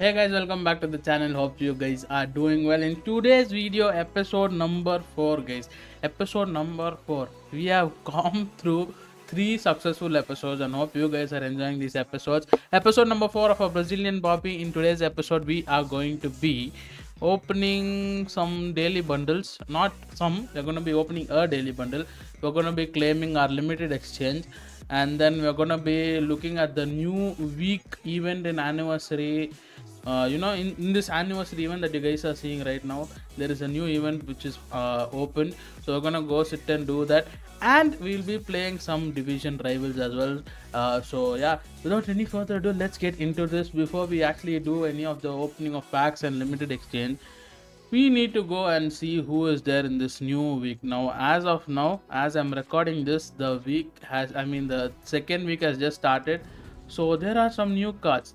Hey guys, welcome back to the channel. Hope you guys are doing well. In today's video, episode number 4 guys, we have come through 3 successful episodes and hope you guys are enjoying these episodes. Episode number 4 of our Brazilian Bobby. In today's episode, we are going to be opening some daily bundles. Not some, we're going to be opening a daily bundle. We're going to be claiming our limited exchange. And then we're going to be looking at the new week event and anniversary. In this anniversary event that you guys are seeing right now, there is a new event which is open. So we're going to go sit and do that. And we'll be playing some division rivals as well. So yeah, without any further ado, let's get into this. Before we actually do any of the opening of packs and limited exchange, we need to go and see who is there in this new week. Now, as of now, as I'm recording this, the second week has just started. So there are some new cards.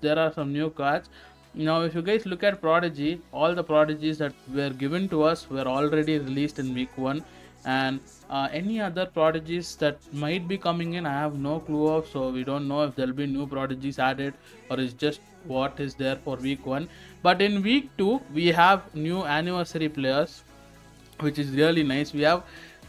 Now, if you guys look at Prodigy, all the Prodigies that were given to us were already released in week 1. And any other Prodigies that might be coming in, I have no clue of. So we don't know if there will be new Prodigies added or it's just what is there for week 1. But in week 2, we have new anniversary players, which is really nice. We have,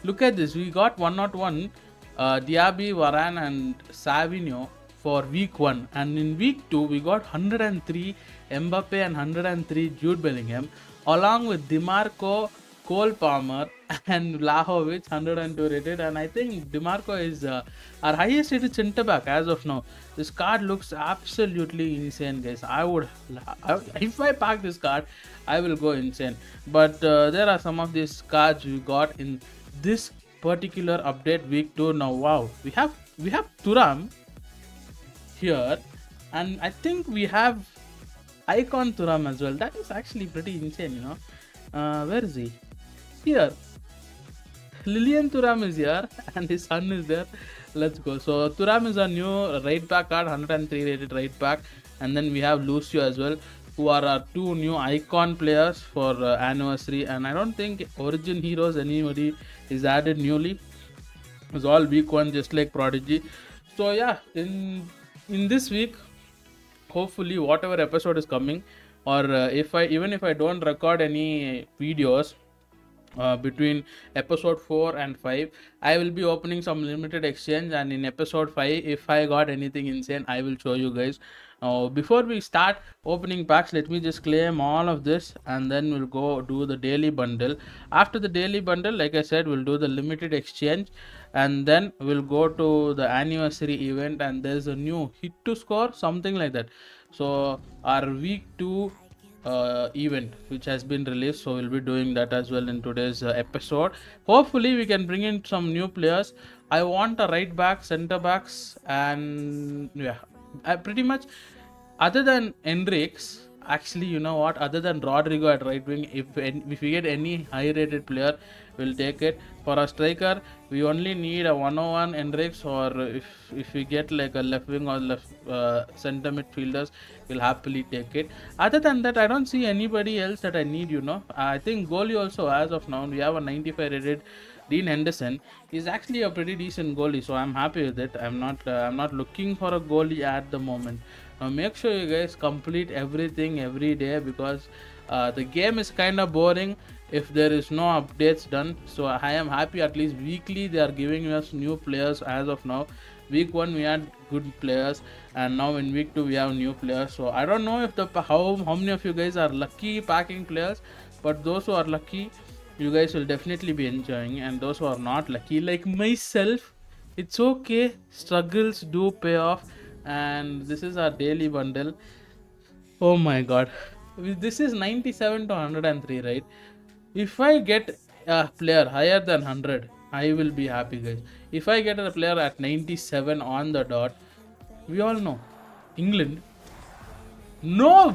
look at this, we got 101 Diaby, Varane and Savino for week 1. And in week 2, we got 103 Mbappe and 103 Jude Bellingham, along with Dimarco, Cole Palmer and Lahovic, 102 rated. And I think Dimarco is our highest rated center back as of now. This card looks absolutely insane guys. If I pack this card, I will go insane. But there are some of these cards we got in this particular update week 2. Now wow, we have Thuram here and I think we have Icon Thuram as well. That is actually pretty insane, you know. Where is he? Here, Lillian Thuram is here and his son is there. Let's go. So Thuram is our new right back card, 103 rated right back, and then we have Lucio as well, who are our 2 new icon players for anniversary. And I don't think Origin Heroes anybody is added newly. It's all week 1 just like Prodigy. So yeah, in this week, hopefully whatever episode is coming, or even if I don't record any videos between episode 4 and 5, I will be opening some limited exchange, and in episode 5, if I got anything insane, I will show you guys. Before we start opening packs, let me just claim all of this and then we'll go do the daily bundle. After the daily bundle, like I said, we'll do the limited exchange and then we'll go to the anniversary event, and there's a new hit to score, something like that. So our week 2 event which has been released, so we'll be doing that as well in today's episode. Hopefully we can bring in some new players. I want a right back, center backs, and yeah, I pretty much, other than Endrick, actually, you know what, other than Rodrigo at right wing, if we get any high rated player, we'll take it. For a striker, we only need a 101 Endrick, or if we get like a left wing or left center midfielders, we'll happily take it. Other than that, I don't see anybody else that I need, you know. I think goalie also, as of now, we have a 95 rated Dean Henderson. He's actually a pretty decent goalie, so I'm happy with it. I'm not looking for a goalie at the moment. Now make sure you guys complete everything every day, because the game is kind of boring if there is no updates done. So I am happy at least weekly they are giving us new players. As of now, week 1 we had good players, and now in week 2 we have new players. So I don't know if how many of you guys are lucky packing players, but those who are lucky, you guys will definitely be enjoying, and those who are not lucky like myself, it's okay, struggles do pay off. And this is our daily bundle. Oh my god, this is 97 to 103, right? If I get a player higher than 100, I will be happy guys. If I get a player at 97 on the dot, we all know England. No,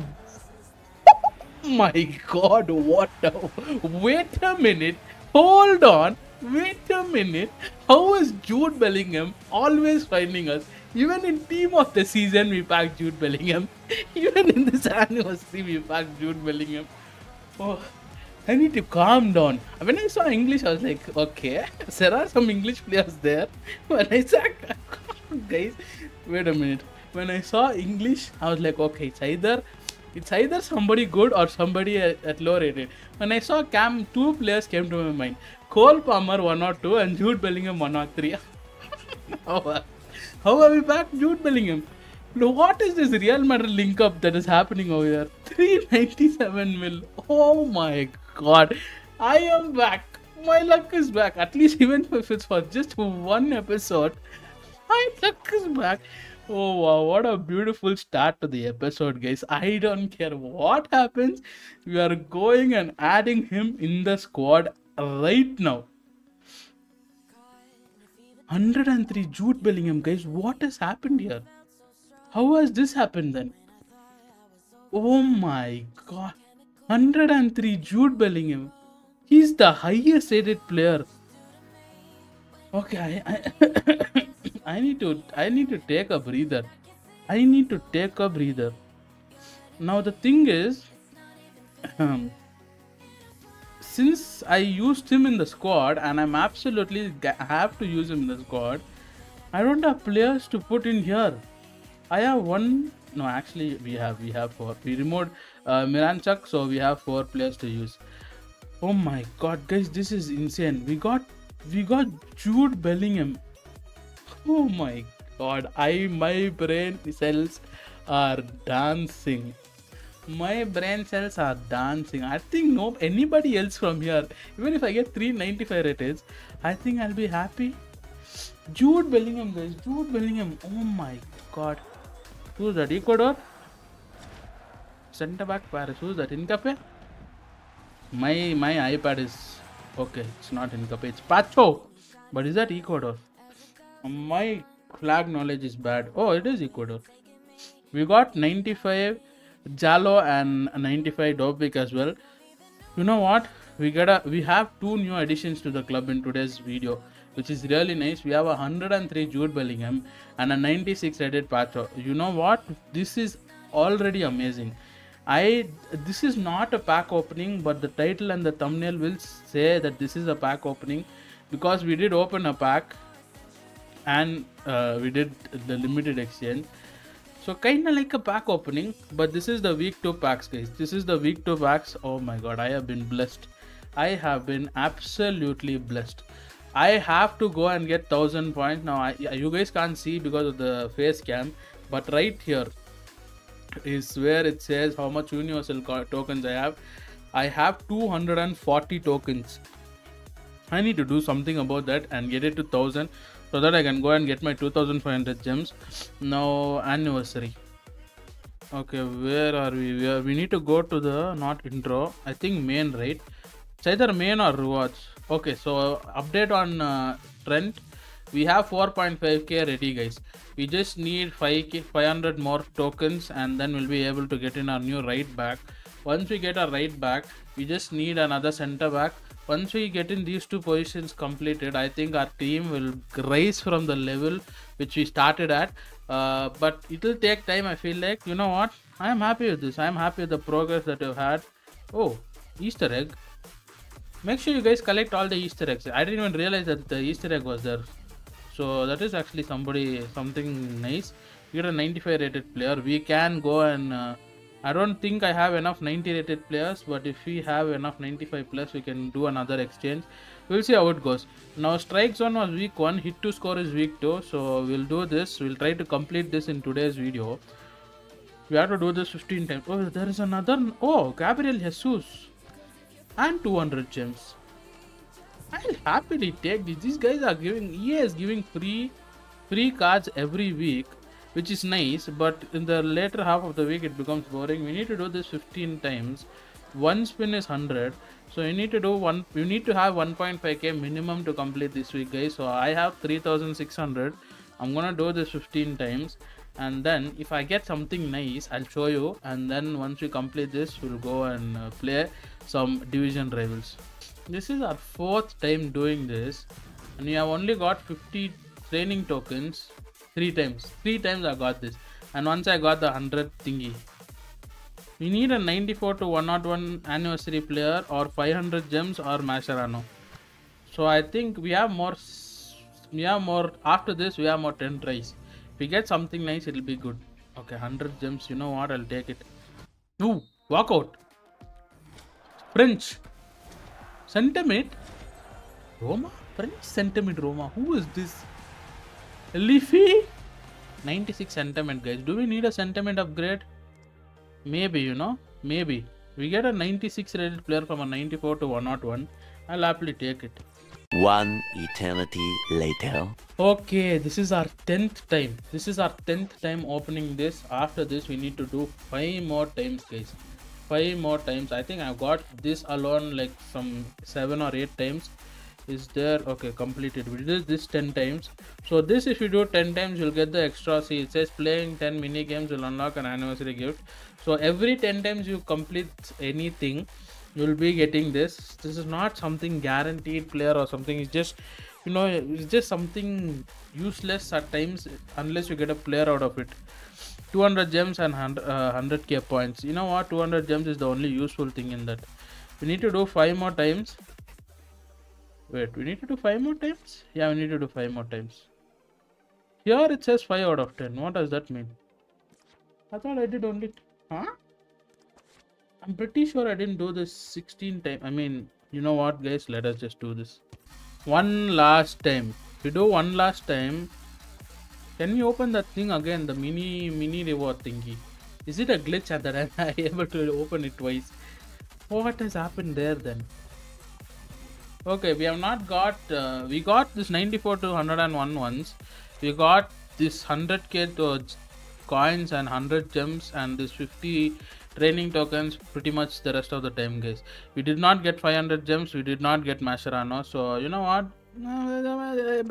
my god, what a, wait a minute, hold on, wait a minute, how is Jude Bellingham always finding us? Even in team of the season we packed Jude Bellingham, even in this anniversary we packed Jude Bellingham. Oh, I need to calm down. When I saw English, I was like, okay, there are some English players there. When I saw, guys, wait a minute, when I saw English, I was like, okay, it's either It's either somebody good or somebody at low rated. When I saw Cam, two players came to my mind. Cole Palmer 102 and Jude Bellingham 103. How are we back Jude Bellingham? What is this Real Madrid link up that is happening over here? 397 mil. Oh my god. I am back. My luck is back. At least even if it's for just one episode. My luck is back. Oh wow, what a beautiful start to the episode, guys. I don't care what happens. We are going and adding him in the squad right now. 103 Jude Bellingham, guys. What has happened here? How has this happened then? Oh my god. 103 Jude Bellingham. He's the highest rated player. Okay, I I need to take a breather. I need to take a breather. Now the thing is, since I used him in the squad and I'm absolutely have to use him in the squad, I don't have players to put in here. I have one. No, actually we have four. We removed Miranchuk, so we have four players to use. Oh my god, guys, this is insane. We got Jude Bellingham. Oh my god, my brain cells are dancing. My brain cells are dancing. I think no anybody else from here. Even if I get 395 ratings, I think I'll be happy. Jude Bellingham, guys. Jude Bellingham. Oh my god. Who's that? Ecuador? Center back Paris. Who's that? Mbappe? My iPad is okay. It's not Mbappe. It's Pacho. But is that Ecuador? My flag knowledge is bad. Oh, it is Ecuador. We got 95 Jalo and 95 Dobrik as well. You know what? We have two new additions to the club in today's video, which is really nice. We have 103 Jude Bellingham and a 96 rated Pacho. You know what? This is already amazing. This is not a pack opening, but the title and the thumbnail will say that this is a pack opening, because we did open a pack. And we did the limited exchange, so kind of like a pack opening, but this is the week 2 packs, guys. This is the week 2 packs. Oh my god, I have been blessed. I have been absolutely blessed. I have to go and get 1000 points now. You guys can't see because of the face cam, but right here is where it says how much universal tokens I have. I have 240 tokens. I need to do something about that and get it to 1000. So that I can go and get my 2500 gems. Now anniversary. Okay, where are we? We need to go to the not intro. I think main, right? It's either main or rewards. Okay, so update on Trent. We have 4.5k ready, guys. We just need 500 more tokens, and then we'll be able to get in our new right back. Once we get our right back, we just need another center back. Once we get in these two positions completed, I think our team will rise from the level which we started at. But it will take time, I feel like. You know what? I am happy with this. I am happy with the progress that we've had. Oh, Easter egg. Make sure you guys collect all the Easter eggs. I didn't even realize that the Easter egg was there. So that is actually something nice. We got a 95 rated player. We can go and... I don't think I have enough 90 rated players, but if we have enough 95 plus, we can do another exchange. We'll see how it goes. Now strike zone was week 1, hit to score is week 2, so we'll do this. We'll try to complete this in today's video. We have to do this 15 times. Oh, there is another. Oh, Gabriel Jesus and 200 gems. I'll happily take this. These guys are giving. EA is giving free cards every week, which is nice, but in the later half of the week it becomes boring. We need to do this 15 times. One spin is 100, so you need to do one. You need to have 1.5k minimum to complete this week, guys. So I have 3600. I'm gonna do this 15 times, and then if I get something nice, I'll show you. And then once we complete this, we'll go and play some division rivals. This is our 4th time doing this, and we have only got 50 training tokens. Three times I got this, and once I got the 100 thingy. We need a 94 to 101 anniversary player or 500 gems or Mascherano. So I think we have more after this. We have more 10 tries. If we get something nice, it'll be good. Okay, 100 gems. You know what? I'll take it. Ooh, walk out. French. Sentiment? Roma? French sentiment Roma. Who is this? Leafy? 96 sentiment, guys. Do we need a sentiment upgrade? Maybe, you know. Maybe. We get a 96 rated player from a 94 to 101. I'll happily take it. One eternity later. Okay, this is our 10th time. This is our 10th time opening this. After this, we need to do 5 more times, guys. 5 more times. I think I've got this alone like some 7 or 8 times. Is there? Okay, completed. We did this 10 times. So this, if you do 10 times, you'll get the extra. See, it says playing 10 mini games will unlock an anniversary gift. So every 10 times you complete anything, you'll be getting this. This is not something guaranteed player or something. It's just, you know, it's just something useless at times unless you get a player out of it. 200 gems and 100k points. You know what? 200 gems is the only useful thing in that. We need to do 5 more times. Wait, we need to do 5 more times? Yeah, we need to do 5 more times. Here it says 5 out of 10. What does that mean? I thought I did only... Huh? I'm pretty sure I didn't do this 16 times. I mean, you know what, guys? Let us just do this. One last time. If we do one last time... Can we open that thing again? The mini reward thingy. Is it a glitch that I'm not able to open it twice? What has happened there then? Okay, we have not got, we got this 94 to 101 ones. We got this 100k coins and 100 gems and this 50 training tokens pretty much the rest of the time, guys. We did not get 500 gems, we did not get Mascherano. So, you know what,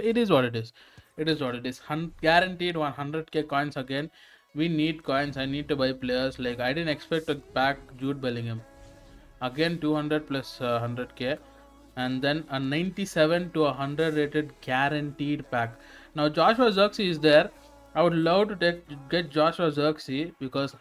it is what it is. It is what it is. Guaranteed 100k coins again. We need coins, I need to buy players. Like, I didn't expect to pack Jude Bellingham. Again, 200 plus 100k. And then a 97 to 100 rated guaranteed pack. Now Joshua Zirkzee is there. I would love to get Joshua Zirkzee because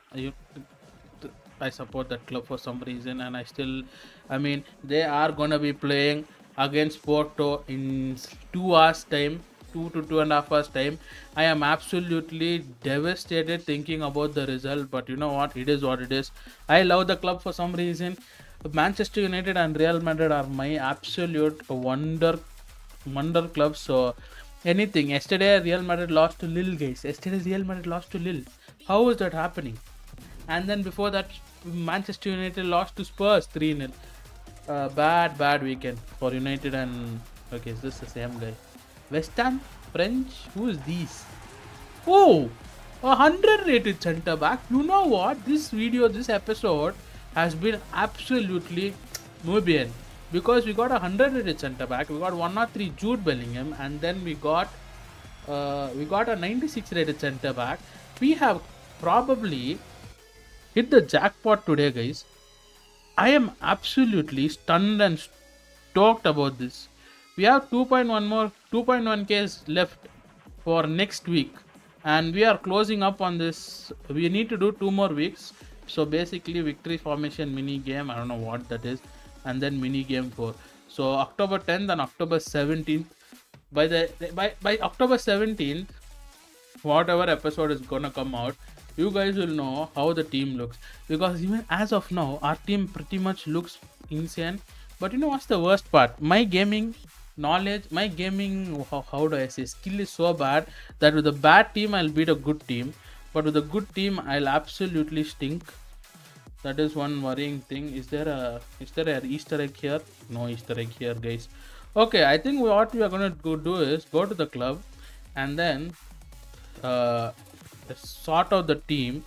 I support that club for some reason. And I still, I mean, they are going to be playing against Porto in 2 hours time, 2 to 2.5 hours time. I am absolutely devastated thinking about the result. But you know what? It is what it is. I love the club for some reason. Manchester United and Real Madrid are my absolute wonder clubs. So anything. Yesterday Real Madrid lost to Lille, guys. Yesterday Real Madrid lost to Lille. How is that happening? And then before that, Manchester United lost to Spurs 3-0. Bad weekend for United and... Okay, is this the same guy? West Ham? French? Who is these? Oh! 100 rated centre back. You know what? This video, this episode... has been absolutely muy bien because we got 100 rated centre back, we got 103 Jude Bellingham, and then we got a 96 rated centre back. We have probably hit the jackpot today, guys. I am absolutely stunned and stoked about this. We have 2.1k left for next week, and we are closing up on this. We need to do 2 more weeks. So basically victory formation mini game, I don't know what that is, and then mini game 4. So October 10th and October 17th, by October 17th, whatever episode is gonna come out, you guys will know how the team looks, because even as of now our team pretty much looks insane. But you know what's the worst part? My gaming knowledge, my gaming, how do I say, skill is so bad that with a bad team I'll beat a good team. But with a good team, I'll absolutely stink. That is one worrying thing. Is there an Easter egg here? No Easter egg here, guys. Okay, I think what we are gonna do is go to the club and then sort out the team,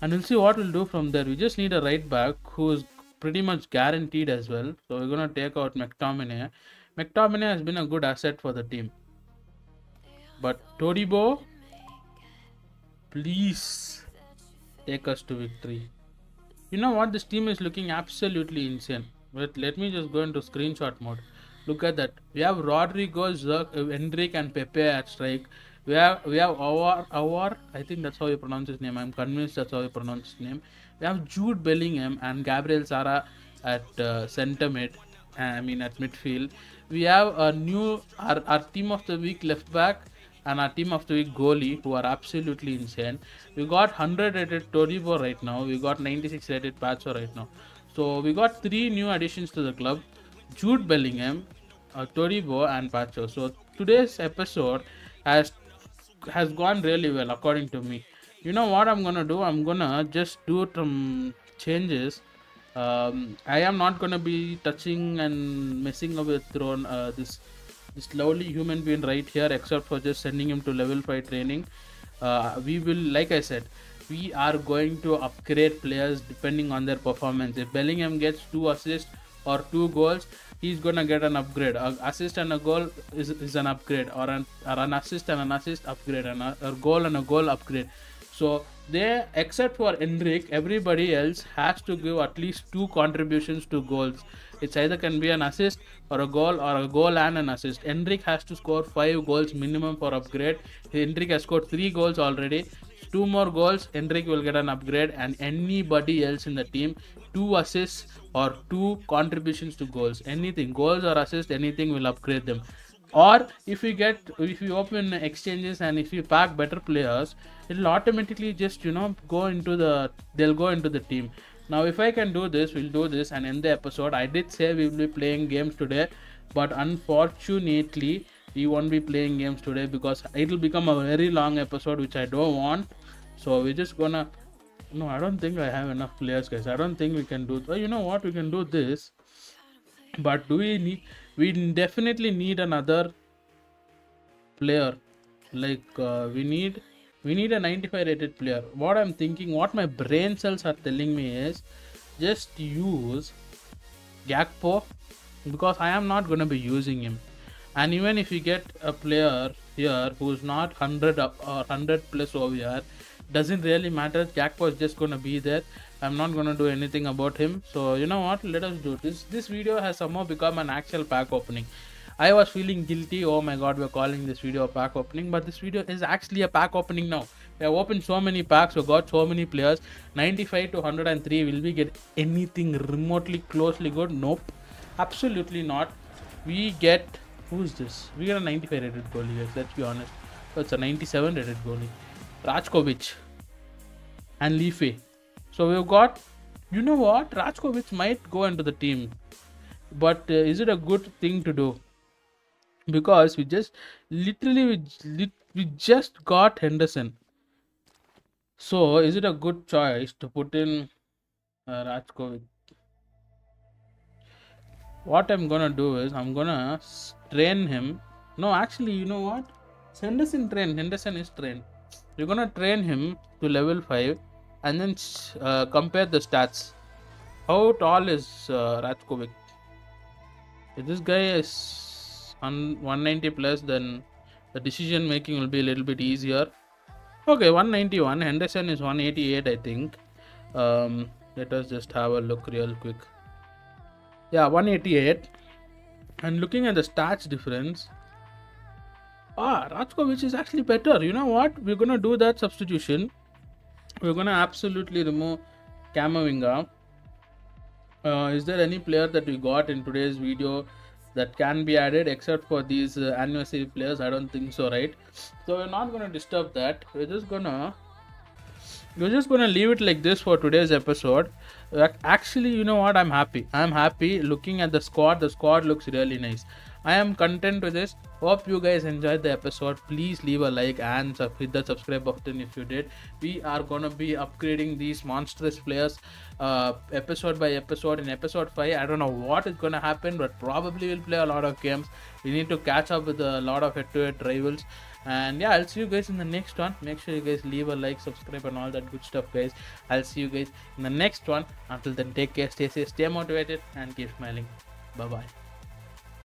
and we'll see what we'll do from there. We just need a right back who is pretty much guaranteed as well. So we're gonna take out McTominay. McTominay has been a good asset for the team, but Todibo. Please take us to victory. You know what? This team is looking absolutely insane. But let me just go into screenshot mode. Look at that. We have Rodrigo, Endrick and Pepe at strike. We have our I think that's how you pronounce his name. I'm convinced that's how you pronounce his name. We have Jude Bellingham and Gabriel Sara at centre mid. I mean at midfield. We have a new our team of the week left back. and our team of the week goalie, who are absolutely insane. We got 100 rated Todibo right now. We got 96 rated Pacho right now. So we got 3 new additions to the club: Jude Bellingham, Todibo, and Pacho. So today's episode has gone really well, according to me. You know what I'm gonna do? I'm gonna just do some changes. I am not gonna be touching and messing up with this lovely human being right here, except for just sending him to level 5 training. We will, like I said, we are going to upgrade players depending on their performance. If Bellingham gets 2 assists or 2 goals, he's gonna get an upgrade. An assist and a goal is an upgrade, or an assist and an assist upgrade, or goal and a goal upgrade. So they, except for Endrick, everybody else has to give at least 2 contributions to goals. It's either can be an assist or a goal, or a goal and an assist. Endrick has to score 5 goals minimum for upgrade. Endrick has scored 3 goals already. 2 more goals, Endrick will get an upgrade, and anybody else in the team, 2 assists or 2 contributions to goals. Anything, goals or assists, anything will upgrade them. Or if we open exchanges and if we pack better players, it'll automatically just, you know, they'll go into the team. Now if I can do this, we'll do this and end the episode. I did say we will be playing games today, but unfortunately we won't be playing games today because it'll become a very long episode, which I don't want. So we're just gonna, no, I don't think I have enough players, guys. I don't think we can do, you know what, we can do this, but we definitely need another player. Like we need a 95 rated player. What I'm thinking, what my brain cells are telling me is just use Gakpo, because I am not gonna be using him. And even if you get a player here who's not 100 up or 100 plus over here, doesn't really matter. Gakpo is just going to be there. I'm not going to do anything about him. So you know what, let us do this. This video has somehow become an actual pack opening. I was feeling guilty. Oh my god, we're calling this video a pack opening, but this video is actually a pack opening now. We have opened so many packs, we got so many players. 95 to 103. Will we get anything remotely closely good? Nope, absolutely not. We get, who is this? We got a 95 rated goalie, guys. Let's be honest. So it's a 97 rated goalie. Rajkovic and Leafy. So we've got, you know what? Rajkovic might go into the team. But is it a good thing to do? Because we just, literally, we just got Henderson. So is it a good choice to put in Rajkovic? What I'm gonna do is I'm gonna train him. No, actually, you know what? Henderson train. Henderson is trained. We're gonna train him to level 5 and then compare the stats. How tall is Rajkovic? If this guy is 190 plus, then the decision making will be a little bit easier. Okay, 191. Henderson is 188, I think. Let us just have a look real quick. Yeah, 188. And looking at the stats difference, Rajkovic is actually better. You know what? We're gonna do that substitution. We're gonna absolutely remove Kamavinga. Is there any player that we got in today's video that can be added except for these anniversary players? I don't think so, right? So we're not gonna disturb that. We're just gonna leave it like this for today's episode. Actually, you know what, I'm happy looking at the squad. The squad looks really nice. I am content with this. Hope you guys enjoyed the episode. Please leave a like and hit the subscribe button if you did. We are gonna be upgrading these monstrous players episode by episode. In episode 5, I don't know what is gonna happen, but probably we'll play a lot of games. We need to catch up with a lot of head-to-head rivals. And yeah, I'll see you guys in the next one. Make sure you guys leave a like, subscribe, and all that good stuff, guys. I'll see you guys in the next one. Until then, take care, stay safe, stay motivated, and keep smiling. Bye bye.